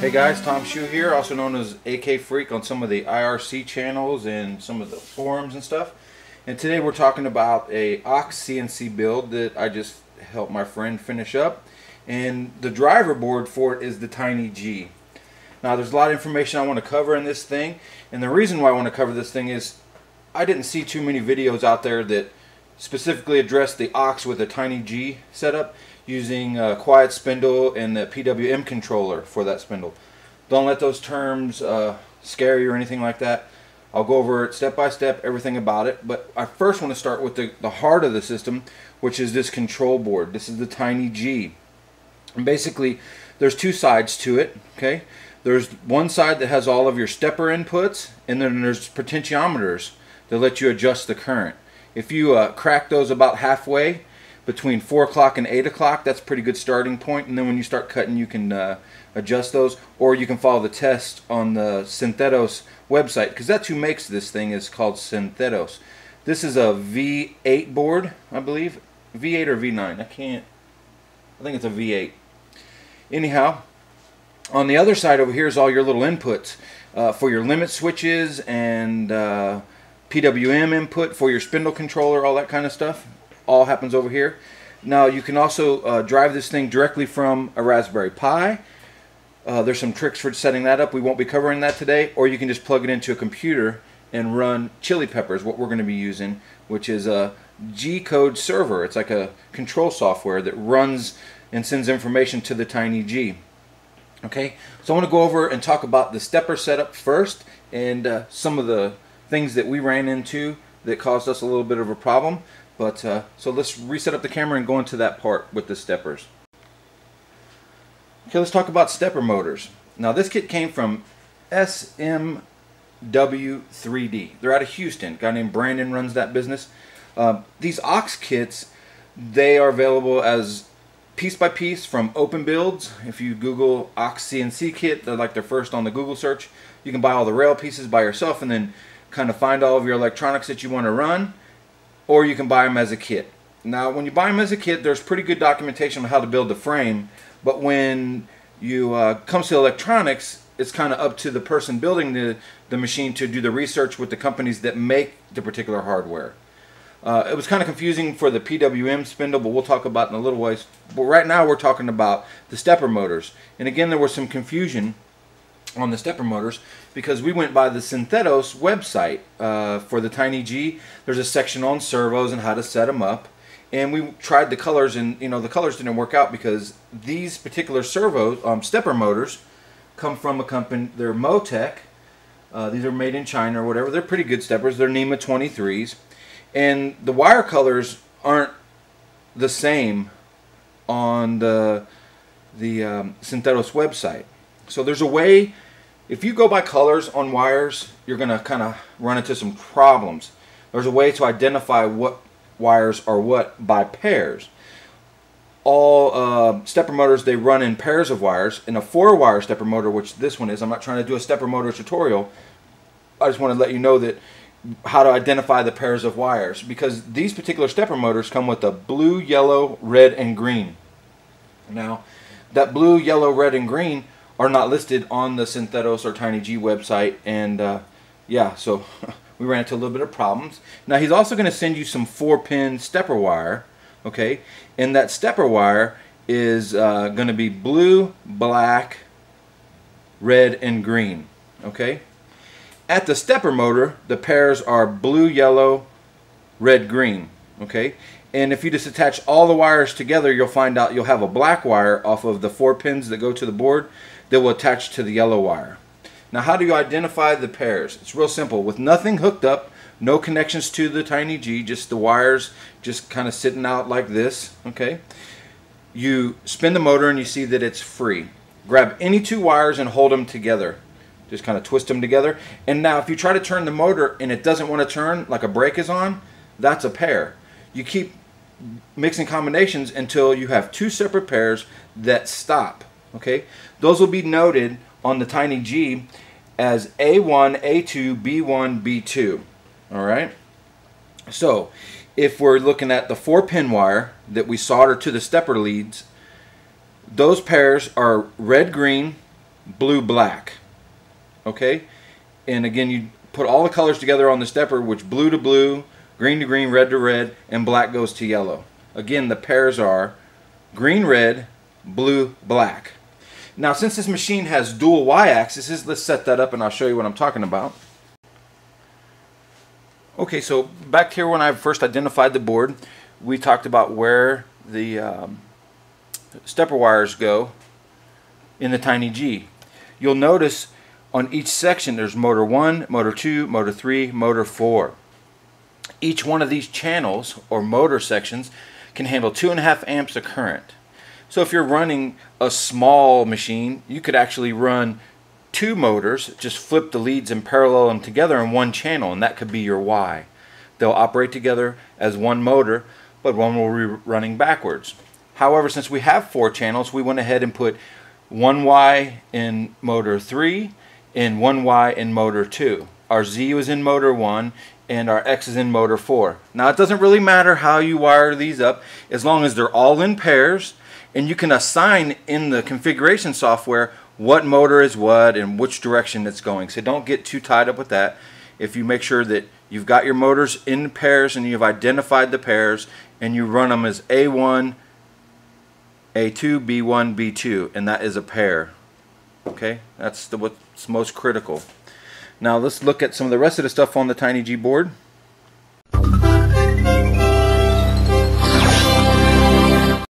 Hey guys, Tom Shue here, also known as AK Freak on some of the IRC channels and some of the forums and stuff. And today we're talking about a OX CNC build that I just helped my friend finish up. And the driver board for it is the TinyG. Now there's a lot of information I want to cover in this thing. And the reason why I want to cover this thing is I didn't see too many videos out there that specifically address the OX with a TinyG setup, using a quiet spindle and the PWM controller for that spindle. Don't let those terms scare you or anything like that. I'll go over it step by step, everything about it, but I first want to start with the heart of the system, which is this control board. This is the TinyG. And basically, there's two sides to it, okay? There's one side that has all of your stepper inputs, and then there's potentiometers that let you adjust the current. If you crack those about halfway, between 4 o'clock and 8 o'clock, that's a pretty good starting point. And then when you start cutting, you can adjust those. Or you can follow the test on the Synthetos website, because that's who makes this thing. It's called Synthetos. This is a V8 board, I believe. V8 or V9. I think it's a V8. Anyhow, on the other side over here is all your little inputs for your limit switches and PWM input for your spindle controller, all that kind of stuff. All happens over here. Now you can also drive this thing directly from a Raspberry Pi. There's some tricks for setting that up. We won't be covering that today. Or you can just plug it into a computer and run Chili Peppers, what we're going to be using, which is a G code server. It's like a control software that runs and sends information to the TinyG. Okay, so I want to go over and talk about the stepper setup first, and some of the things that we ran into that caused us a little bit of a problem. But so let's reset up the camera and go into that part with the steppers. Okay, let's talk about stepper motors. Now this kit came from SMW3D. They're out of Houston. A guy named Brandon runs that business. These OX kits, they are available as piece by piece from Openbuilds. If you Google OX CNC kit, they're like they're first on the Google search. You can buy all the rail pieces by yourself and then kind of find all of your electronics that you want to run. Or you can buy them as a kit. Now when you buy them as a kit, there's pretty good documentation on how to build the frame, but when you comes to electronics, it's kind of up to the person building the machine to do the research with the companies that make the particular hardware. It was kind of confusing for the PWM spindle, but we'll talk about it in a little ways. But right now we're talking about the stepper motors. And again, there was some confusion on the stepper motors because we went by the Synthetos website for the TinyG. There's a section on servos and how to set them up, and we tried the colors, and you know the colors didn't work out because these particular servo stepper motors come from a company. They're Motec. These are made in China or whatever. They're pretty good steppers. They're NEMA 23s, and the wire colors aren't the same on the Synthetos website. So there's a way, if you go by colors on wires, you're going to kind of run into some problems. There's a way to identify what wires are what by pairs. All stepper motors, they run in pairs of wires. In a 4-wire stepper motor, which this one is, I'm not trying to do a stepper motor tutorial. I just want to let you know that how to identify the pairs of wires, because these particular stepper motors come with a blue, yellow, red, and green. Now, that blue, yellow, red, and green are not listed on the Synthetos or TinyG website, and yeah, so we ran into a little bit of problems. Now he's also going to send you some 4-pin stepper wire, okay, and that stepper wire is going to be blue, black, red, and green, okay. At the stepper motor, the pairs are blue, yellow, red, green, okay, and if you just attach all the wires together, you'll find out you'll have a black wire off of the 4 pins that go to the board that will attach to the yellow wire. Now how do you identify the pairs? It's real simple. With nothing hooked up, no connections to the TinyG, just the wires just kind of sitting out like this, okay? You spin the motor and you see that it's free. Grab any 2 wires and hold them together. Just kind of twist them together. And now if you try to turn the motor and it doesn't want to turn, like a brake is on, that's a pair. You keep mixing combinations until you have 2 separate pairs that stop. Okay, those will be noted on the TinyG as A1, A2, B1, B2. All right. So if we're looking at the 4-pin wire that we solder to the stepper leads, those pairs are red, green, blue-black. Okay? And again, you put all the colors together on the stepper, which blue to blue, green to green, red to red, and black goes to yellow. Again, the pairs are green, red, blue, black. Now, since this machine has dual y-axes, let's set that up and I'll show you what I'm talking about. Okay, so back here when I first identified the board, we talked about where the stepper wires go in the TinyG. You'll notice on each section there's motor 1, motor 2, motor 3, motor 4. Each one of these channels or motor sections can handle 2.5 amps of current. So if you're running a small machine, you could actually run 2 motors, just flip the leads and parallel them together in one channel, and that could be your Y. They'll operate together as one motor, but one will be running backwards. However, since we have 4 channels, we went ahead and put 1Y in motor 3 and 1Y in motor 2. Our Z was in motor 1 and our X is in motor 4. Now, it doesn't really matter how you wire these up as long as they're all in pairs, and you can assign in the configuration software what motor is what and which direction it's going. So don't get too tied up with that. If you make sure that you've got your motors in pairs and you've identified the pairs and you run them as A1, A2, B1, B2, and that is a pair. Okay, that's what's most critical. Now let's look at some of the rest of the stuff on the TinyG board.